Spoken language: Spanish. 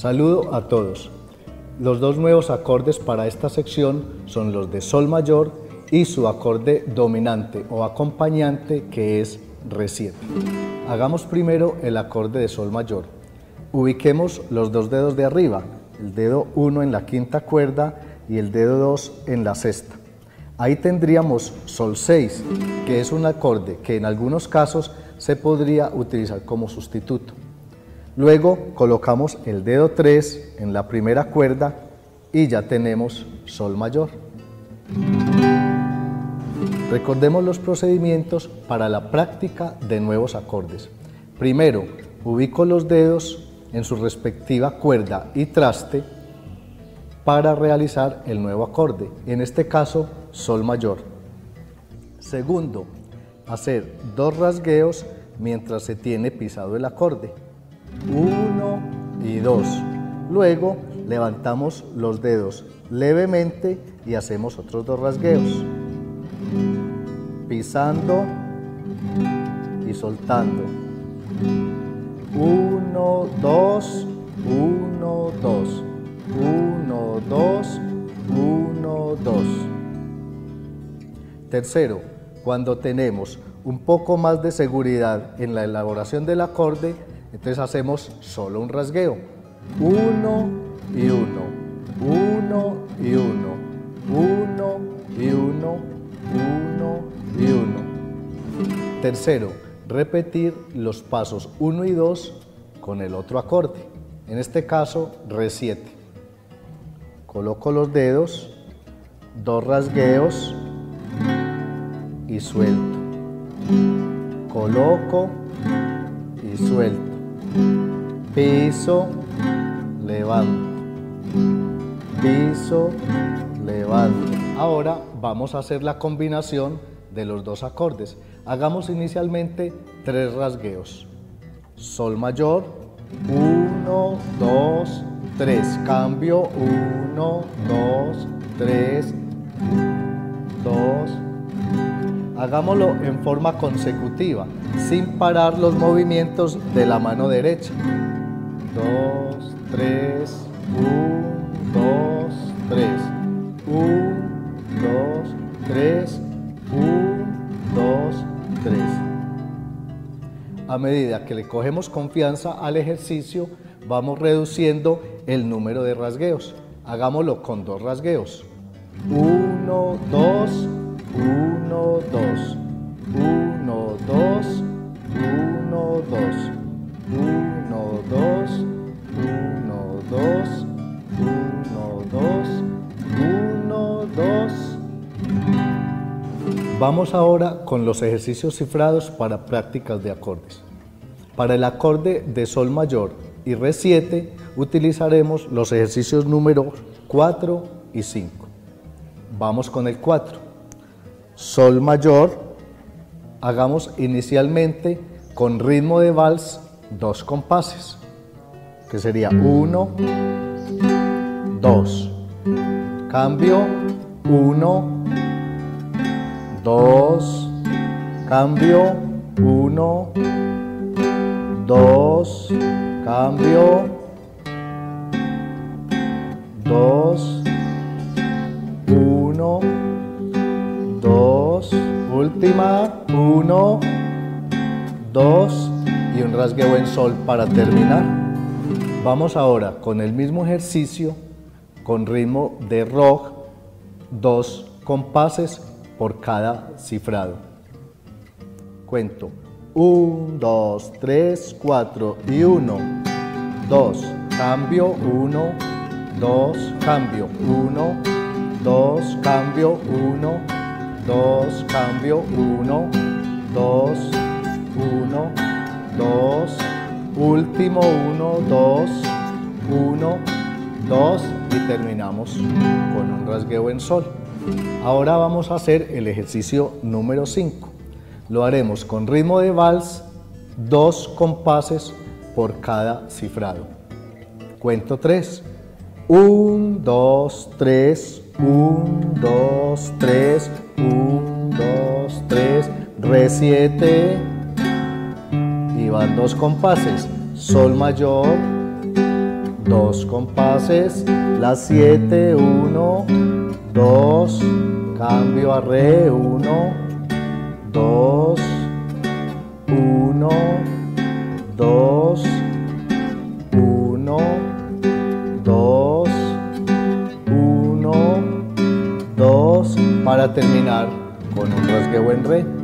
Saludo a todos. Los dos nuevos acordes para esta sección son los de sol mayor y su acorde dominante o acompañante, que es re 7. Hagamos primero el acorde de sol mayor. Ubiquemos los dos dedos de arriba, el dedo 1 en la quinta cuerda y el dedo 2 en la sexta. Ahí tendríamos sol 6, que es un acorde que en algunos casos se podría utilizar como sustituto. Luego colocamos el dedo 3 en la primera cuerda y ya tenemos sol mayor. Recordemos los procedimientos para la práctica de nuevos acordes. Primero, ubico los dedos en su respectiva cuerda y traste para realizar el nuevo acorde, en este caso sol mayor. Segundo, hacer dos rasgueos mientras se tiene pisado el acorde, 1 y 2. Luego levantamos los dedos levemente y hacemos otros dos rasgueos, pisando y soltando, 1, 2, 1, 2, 1, 2, 1, 2. Tercero, cuando tenemos un poco más de seguridad en la elaboración del acorde, entonces hacemos solo un rasgueo, 1 y 1, 1 y 1, 1 y 1, 1 y 1. Tercero, repetir los pasos 1 y 2 con el otro acorde, en este caso re 7. Coloco los dedos, dos rasgueos y suelto, coloco y suelto, piso, levanto, piso, levanto. Ahora vamos a hacer la combinación de los dos acordes. Hagamos inicialmente tres rasgueos. Sol mayor, 1, 2, 3, cambio, 1, 2, 3, 2. Hagámoslo en forma consecutiva, sin parar los movimientos de la mano derecha. 2, 3, 1, 2, 3, 1, 2, 3, 1, 2, 3. A medida que le cogemos confianza al ejercicio, vamos reduciendo el número de rasgueos. Hagámoslo con dos rasgueos. 1, 2, 1, 2, 1, 2, 1, 2, 1, 2, 1, 2, 1, 2, 1, 2. Vamos ahora con los ejercicios cifrados para prácticas de acordes. Para el acorde de sol mayor y re 7 utilizaremos los ejercicios número 4 y 5. Vamos con el 4. Sol mayor, hagamos inicialmente con ritmo de vals dos compases, que sería 1, 2, cambio, 1, 2, cambio, 1, 2, cambio, 2, 1, 2, última, 1, 2 y un rasgueo en sol para terminar. Vamos ahora con el mismo ejercicio, con ritmo de rock, dos compases por cada cifrado. Cuento, 1, 2, 3, 4 y 1, 2, cambio, 1, 2, cambio, 1, 2, cambio, 1, 2, cambio, 1, 2, 1, 2, último, 1, 2, 1, 2 y terminamos con un rasgueo en sol. Ahora vamos a hacer el ejercicio número 5. Lo haremos con ritmo de vals, dos compases por cada cifrado. Cuento 3. 1, 2, 3, 1, 2, 3, 1, 2, 3, re 7 y van dos compases, sol mayor, dos compases, las 7, 1, 2, cambio a re, 1, 2, 1, 2, 1, 2, 1, 2, para terminar con un rasgueo en re.